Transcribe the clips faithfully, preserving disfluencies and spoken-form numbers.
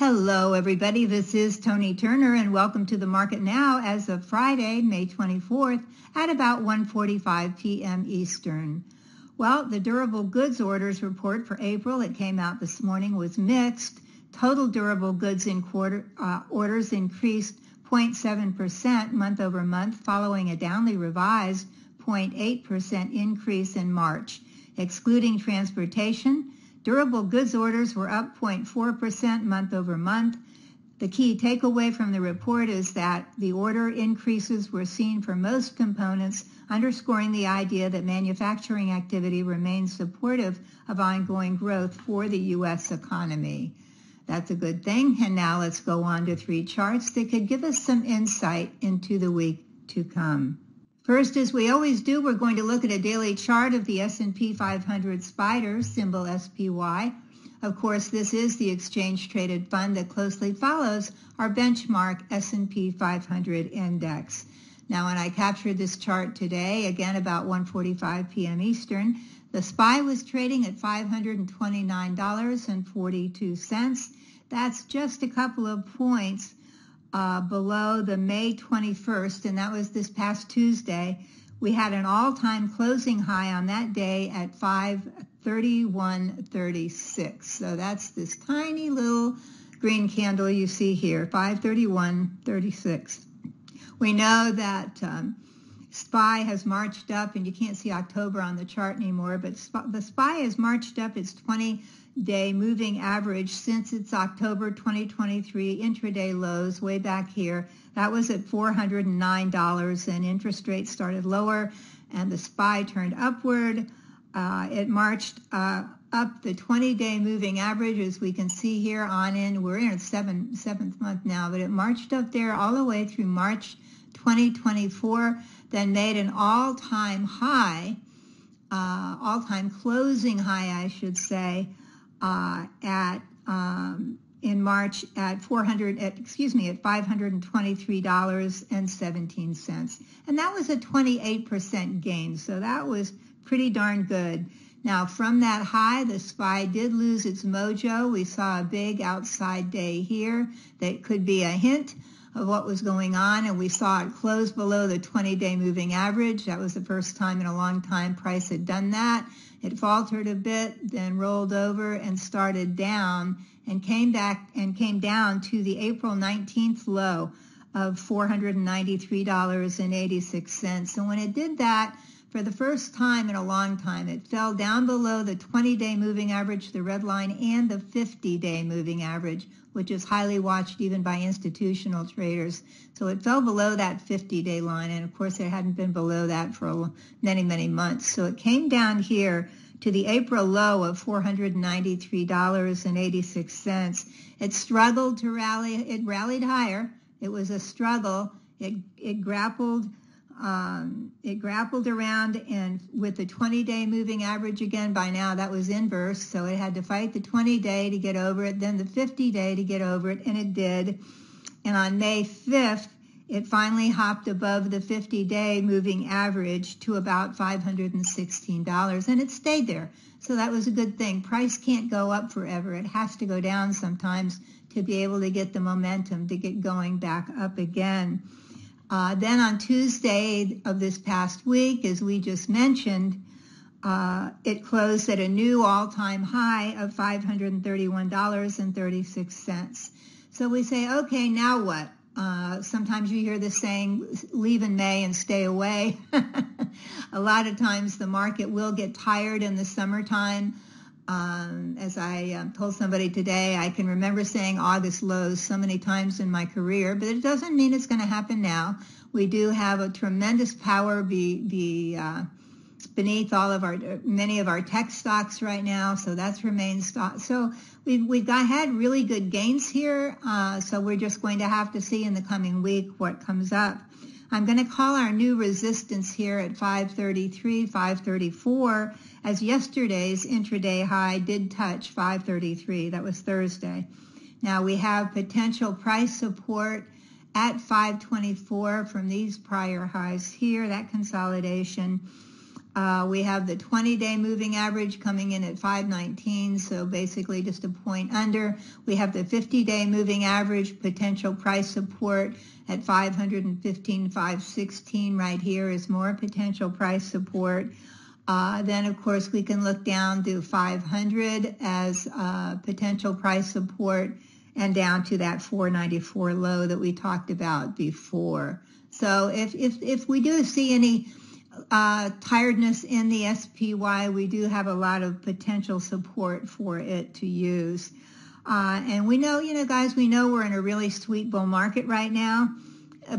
Hello, everybody. This is Toni Turner, and welcome to the market now as of Friday, May twenty-fourth at about one forty-five p m Eastern. Well, the durable goods orders report for April, it came out this morning, was mixed. Total durable goods in quarter, uh, orders increased zero point seven percent month over month, following a downly revised zero point eight percent increase in March. Excluding transportation, durable goods orders were up zero point four percent month over month. The key takeaway from the report is that the order increases were seen for most components, underscoring the idea that manufacturing activity remains supportive of ongoing growth for the U S economy. That's a good thing. And now let's go on to three charts that could give us some insight into the week to come. First, as we always do, we're going to look at a daily chart of the S and P five hundred SPDR, symbol S P Y. Of course, this is the exchange-traded fund that closely follows our benchmark S and P five hundred index. Now, when I captured this chart today, again about one forty-five p m Eastern, the S P Y was trading at five hundred twenty-nine dollars and forty-two cents. That's just a couple of points Uh, below the May twenty-first, and that was this past Tuesday. We had an all-time closing high on that day at five thirty-one thirty-six. So that's this tiny little green candle you see here, five thirty-one thirty-six. We know that um, S P Y has marched up, and you can't see October on the chart anymore, but the S P Y has marched up its twenty-day moving average since its October twenty twenty-three intraday lows way back here. That was at four hundred nine dollars, and interest rates started lower, and the S P Y turned upward. Uh, it marched uh, up the twenty-day moving average, as we can see here on in. We're in its seven, seventh month now, but it marched up there all the way through March twenty twenty-four, then made an all-time high, uh, all-time closing high, I should say, uh, at um, in March at four hundred, at, excuse me, at five hundred twenty-three dollars and seventeen cents, and that was a twenty-eight percent gain. So that was pretty darn good. Now, from that high, the S P Y did lose its mojo. We saw a big outside day here that could be a hint of what was going on, and we saw it close below the twenty-day moving average. That was the first time in a long time price had done that. It faltered a bit, then rolled over and started down, and came back and came down to the April nineteenth low of four hundred ninety-three dollars and eighty-six cents. And when it did that, for the first time in a long time, it fell down below the twenty-day moving average, the red line, and the fifty-day moving average, which is highly watched even by institutional traders. So it fell below that fifty-day line, and of course, it hadn't been below that for many, many months. So it came down here to the April low of four hundred ninety-three dollars and eighty-six cents. It struggled to rally. It rallied higher. It was a struggle. It, it grappled. Um, it grappled around, and with the twenty-day moving average again, by now that was inverse, so it had to fight the twenty-day to get over it, then the fifty-day to get over it, and it did. And on May fifth, it finally hopped above the fifty-day moving average to about five hundred sixteen dollars, and it stayed there. So that was a good thing. Price can't go up forever. It has to go down sometimes to be able to get the momentum to get going back up again. Uh, then on Tuesday of this past week, as we just mentioned, uh, it closed at a new all-time high of five hundred thirty-one dollars and thirty-six cents. So we say, okay, now what? Uh, sometimes you hear this saying, leave in May and stay away. A lot of times the market will get tired in the summertime. Um, as I um, told somebody today, I can remember saying August lows so many times in my career, but it doesn't mean it's going to happen now. We do have a tremendous power be, be, uh, beneath all of our, many of our tech stocks right now, so that's remained stock. So we've, we've got, had really good gains here, uh, so we're just going to have to see in the coming week what comes up. I'm going to call our new resistance here at five thirty-three, five thirty-four, as yesterday's intraday high did touch five thirty-three. That was Thursday. Now we have potential price support at five twenty-four from these prior highs here, that consolidation. Uh, we have the twenty-day moving average coming in at five nineteen, so basically just a point under. We have the fifty-day moving average potential price support at five fifteen, five sixteen right here is more potential price support. Uh, then, of course, we can look down to five hundred as uh, potential price support and down to that four ninety-four low that we talked about before. So if, if, if we do see any Uh, tiredness in the S P Y, we do have a lot of potential support for it to use. Uh, and we know, you know, guys, we know we're in a really sweet bull market right now,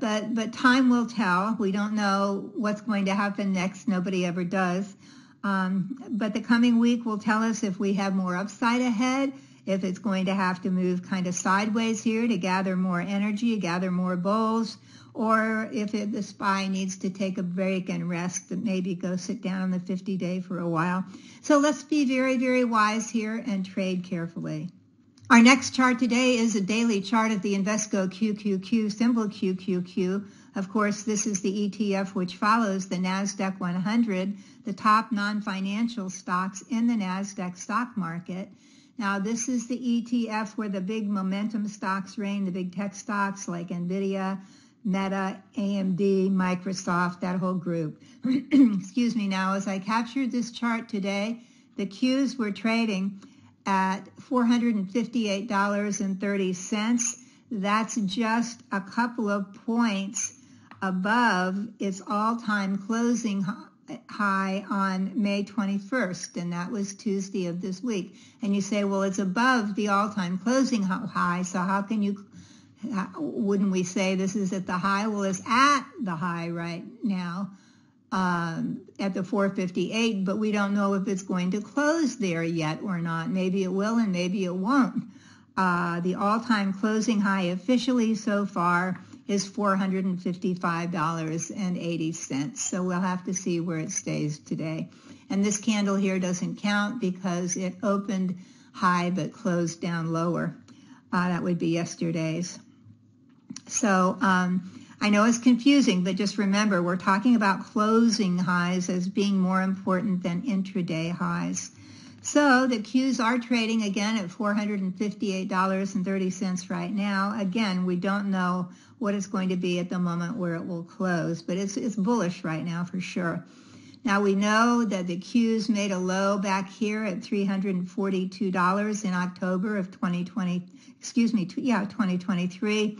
but, but time will tell. We don't know what's going to happen next. Nobody ever does. Um, but the coming week will tell us if we have more upside ahead, if it's going to have to move kind of sideways here to gather more energy, gather more bulls, or if it, the S P Y needs to take a break and rest and maybe go sit down on the fifty-day for a while. So let's be very, very wise here and trade carefully. Our next chart today is a daily chart of the Invesco Q Q Q, symbol Q Q Q. Of course, this is the E T F which follows the NASDAQ one hundred, the top non-financial stocks in the NASDAQ stock market. Now, this is the E T F where the big momentum stocks reign, the big tech stocks like NVIDIA, Meta, A M D, Microsoft, that whole group. Excuse me. Now, as I captured this chart today, the Qs were trading at four fifty-eight thirty. That's just a couple of points above its all-time closing high on May twenty-first, and that was Tuesday of this week. And you say, well, it's above the all-time closing high, so how can you... Wouldn't we say this is at the high? Well, it's at the high right now um, at the four fifty-eight, but we don't know if it's going to close there yet or not. Maybe it will and maybe it won't. Uh, the all-time closing high officially so far is four fifty-five eighty. So we'll have to see where it stays today. And this candle here doesn't count because it opened high but closed down lower. Uh, that would be yesterday's. So um, I know it's confusing, but just remember, we're talking about closing highs as being more important than intraday highs. So the Qs are trading again at four fifty-eight thirty right now. Again, we don't know what it's going to be at the moment where it will close, but it's, it's bullish right now for sure. Now we know that the Qs made a low back here at three forty-two in October of twenty twenty, excuse me, yeah, twenty twenty-three.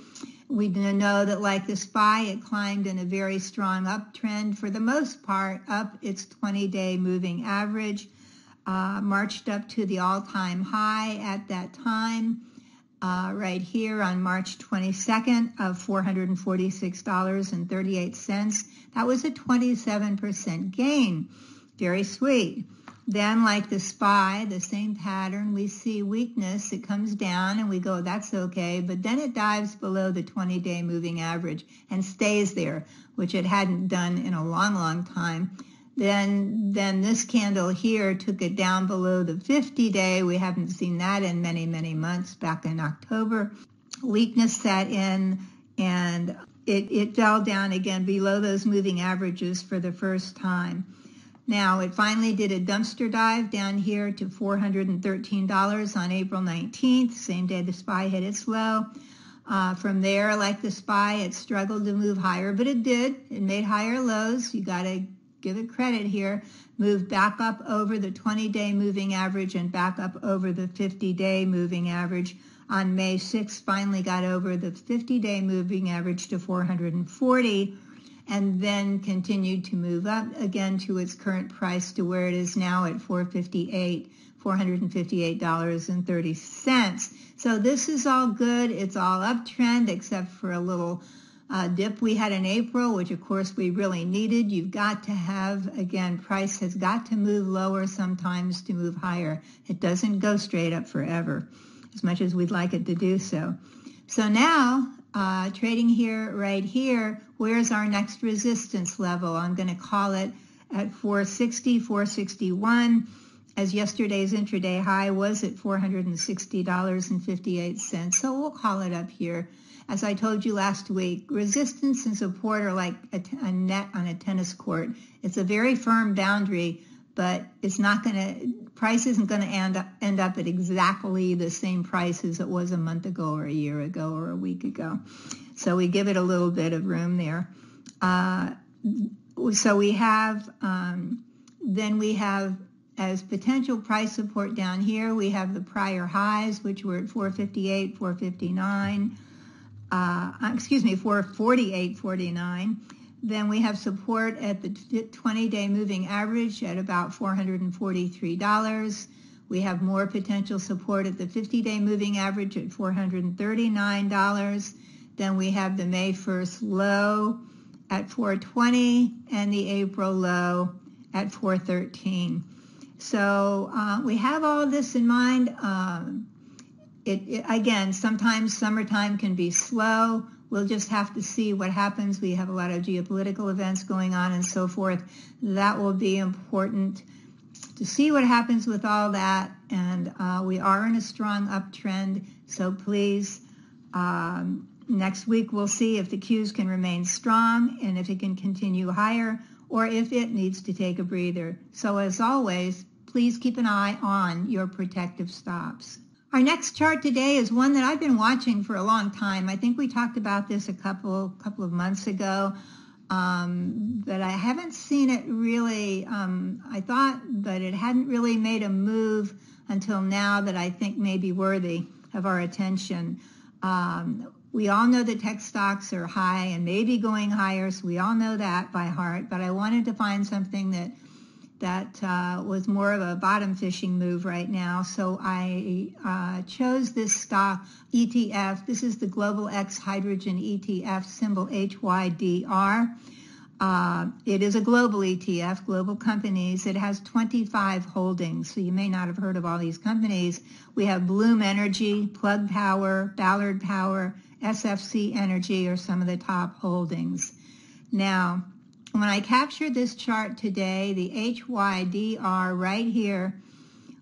We know that like the S P Y, it climbed in a very strong uptrend for the most part up its twenty-day moving average, uh, marched up to the all-time high at that time, uh, right here on March twenty-second of four forty-six thirty-eight. That was a twenty-seven percent gain. Very sweet. Then, like the S P Y, the same pattern, we see weakness. It comes down and we go, that's okay. But then it dives below the twenty-day moving average and stays there, which it hadn't done in a long, long time. Then, then this candle here took it down below the fifty-day. We haven't seen that in many, many months back in October. Weakness set in and... It, it fell down again below those moving averages for the first time. Now, it finally did a dumpster dive down here to four thirteen on April nineteenth, same day the S P Y hit its low. Uh, from there, like the S P Y, it struggled to move higher, but it did. It made higher lows. You got to give it credit here. Moved back up over the twenty-day moving average and back up over the fifty-day moving average. On May sixth, finally got over the fifty-day moving average to four forty and then continued to move up again to its current price to where it is now at four fifty-eight, four fifty-eight thirty. So this is all good. It's all uptrend except for a little uh, dip we had in April, which of course we really needed. You've got to have, again, price has got to move lower sometimes to move higher. It doesn't go straight up forever, as much as we'd like it to do so. So now, uh, trading here, right here, where's our next resistance level? I'm going to call it at four sixty, four sixty-one. as yesterday's intraday high was at four hundred sixty dollars and fifty-eight cents. So we'll call it up here. As I told you last week, resistance and support are like a, a net on a tennis court. It's a very firm boundary, but it's not going to, price isn't going to end up, end up at exactly the same price as it was a month ago or a year ago or a week ago. So we give it a little bit of room there. Uh, so we have, um, then we have, as potential price support down here, we have the prior highs, which were at four fifty-eight, four fifty-nine. Uh, excuse me, four forty-eight forty-nine. Then we have support at the twenty-day moving average at about four hundred forty-three dollars. We have more potential support at the fifty-day moving average at four hundred thirty-nine dollars. Then we have the May first low at four twenty and the April low at four thirteen. So uh, we have all this in mind. Um, It, it, again, sometimes summertime can be slow. We'll just have to see what happens. We have a lot of geopolitical events going on and so forth. That will be important to see what happens with all that. And uh, we are in a strong uptrend. So please, um, next week we'll see if the Qs can remain strong and if it can continue higher or if it needs to take a breather. So as always, please keep an eye on your protective stops. Our next chart today is one that I've been watching for a long time. I think we talked about this a couple couple of months ago, um, but I haven't seen it really, um, I thought, but it hadn't really made a move until now that I think may be worthy of our attention. Um, we all know that tech stocks are high and maybe going higher, so we all know that by heart, but I wanted to find something that that uh, was more of a bottom fishing move right now. So I uh, chose this stock E T F. This is the Global X Hydrogen E T F, symbol H Y D R. Uh, it is a global E T F, global companies. It has twenty-five holdings, so you may not have heard of all these companies. We have Bloom Energy, Plug Power, Ballard Power, S F C Energy are some of the top holdings. Now, when I captured this chart today, the H Y D R right here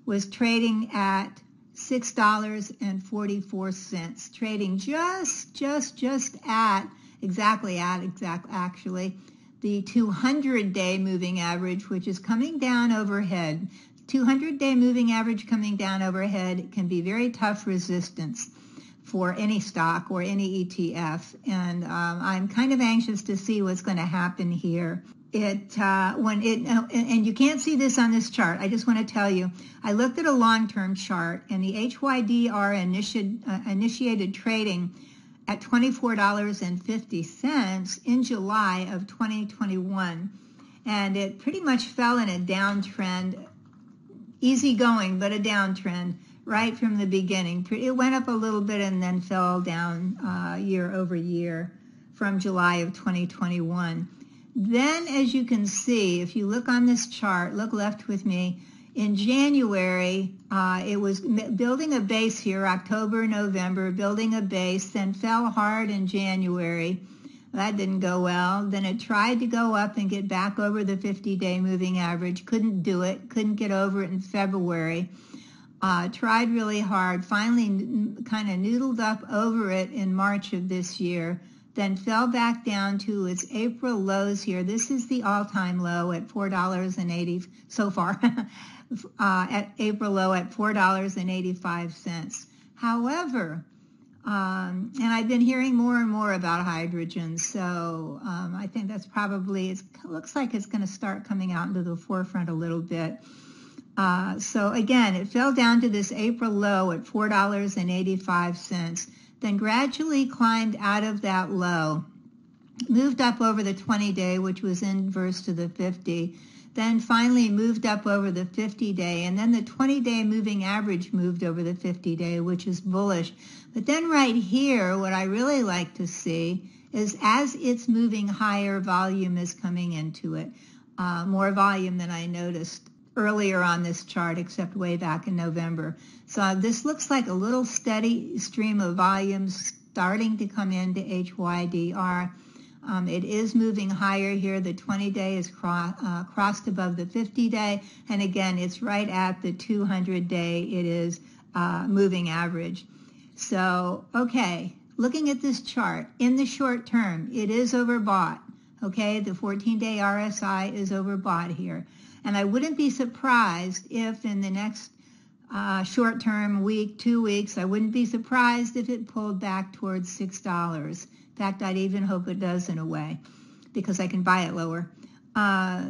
was trading at six dollars and forty-four cents, trading just, just, just at, exactly at, exactly, actually, the two hundred day moving average, which is coming down overhead. two hundred day moving average coming down overhead can be very tough resistance for any stock or any E T F, and um, I'm kind of anxious to see what's going to happen here. It uh, when it uh, and you can't see this on this chart. I just want to tell you, I looked at a long-term chart, and the H Y D R initiated, uh, initiated trading at twenty-four dollars and fifty cents in July of twenty twenty-one, and it pretty much fell in a downtrend, easy going, but a downtrend. Right from the beginning. It went up a little bit and then fell down uh, year over year from July of twenty twenty-one. Then, as you can see, if you look on this chart, look left with me, in January, uh, it was building a base here, October, November, building a base, then fell hard in January. That didn't go well. Then it tried to go up and get back over the fifty day moving average. Couldn't do it. Couldn't get over it in February. Uh, tried really hard, finally kind of noodled up over it in March of this year, then fell back down to its April lows here. This is the all-time low at four dollars and eighty cents so far, uh, at April low at four dollars and eighty-five cents. However, um, and I've been hearing more and more about hydrogen, so um, I think that's probably, it looks like it's going to start coming out into the forefront a little bit. Uh, so again, it fell down to this April low at four dollars and eighty-five cents, then gradually climbed out of that low, moved up over the twenty day, which was inverse to the fifty, then finally moved up over the fifty day, and then the twenty day moving average moved over the fifty day, which is bullish. But then right here, what I really like to see is as it's moving higher, volume is coming into it, uh, more volume than I noticed earlier on this chart, except way back in November. So this looks like a little steady stream of volumes starting to come into H Y D R. Um, it is moving higher here. The twenty-day is cross, uh, crossed above the fifty-day, and again, it's right at the two hundred day. It is uh, moving average. So, okay, looking at this chart, in the short term, it is overbought. Okay, the fourteen-day R S I is overbought here, and I wouldn't be surprised if in the next uh, short term, week, two weeks, I wouldn't be surprised if it pulled back towards six dollars. In fact, I'd even hope it does in a way, because I can buy it lower. Uh,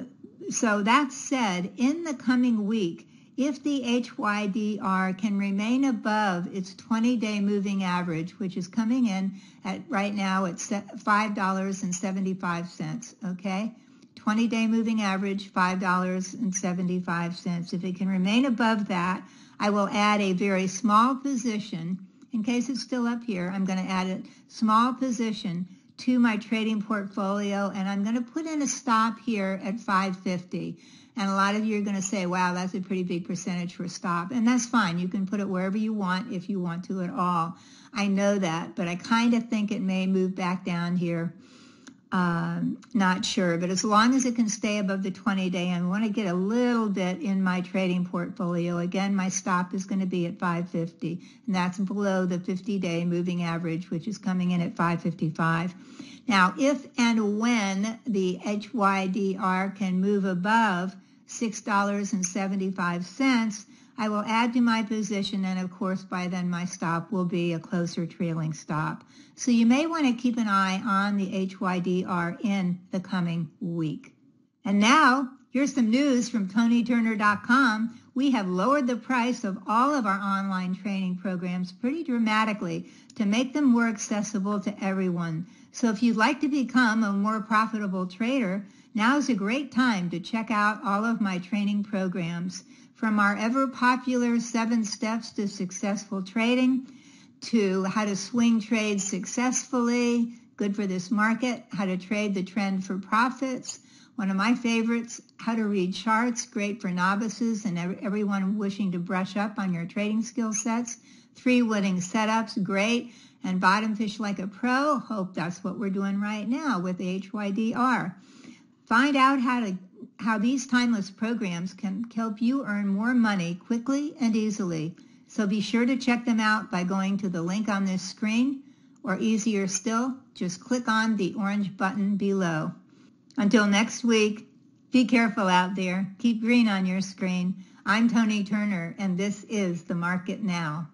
so that said, in the coming week, if the H Y D R can remain above its twenty-day moving average, which is coming in at right now at five dollars and seventy-five cents, okay? twenty-day moving average, five dollars and seventy-five cents. If it can remain above that, I will add a very small position. In case it's still up here, I'm going to add a small position to my trading portfolio, and I'm going to put in a stop here at five fifty. And a lot of you are going to say, wow, that's a pretty big percentage for a stop. And that's fine. You can put it wherever you want if you want to at all. I know that, but I kind of think it may move back down here. Um, not sure, but as long as it can stay above the twenty-day, I want to get a little bit in my trading portfolio. Again, my stop is going to be at five fifty, and that's below the fifty-day moving average, which is coming in at five fifty-five. Now, if and when the H Y D R can move above six dollars and seventy-five cents, I will add to my position, and of course, by then my stop will be a closer trailing stop. So you may want to keep an eye on the H Y D R in the coming week. And now, here's some news from Toni Turner dot com. We have lowered the price of all of our online training programs pretty dramatically to make them more accessible to everyone. So if you'd like to become a more profitable trader, now's a great time to check out all of my training programs. From our ever-popular seven steps to successful trading, to how to swing trade successfully, good for this market, how to trade the trend for profits, one of my favorites, how to read charts, great for novices and everyone wishing to brush up on your trading skill sets, three winning setups, great, and bottom fish like a pro, hope that's what we're doing right now with the H Y D R. Find out how to how these timeless programs can help you earn more money quickly and easily. So be sure to check them out by going to the link on this screen, or easier still, just click on the orange button below. Until next week, be careful out there. Keep green on your screen. I'm Toni Turner, and this is The Market Now.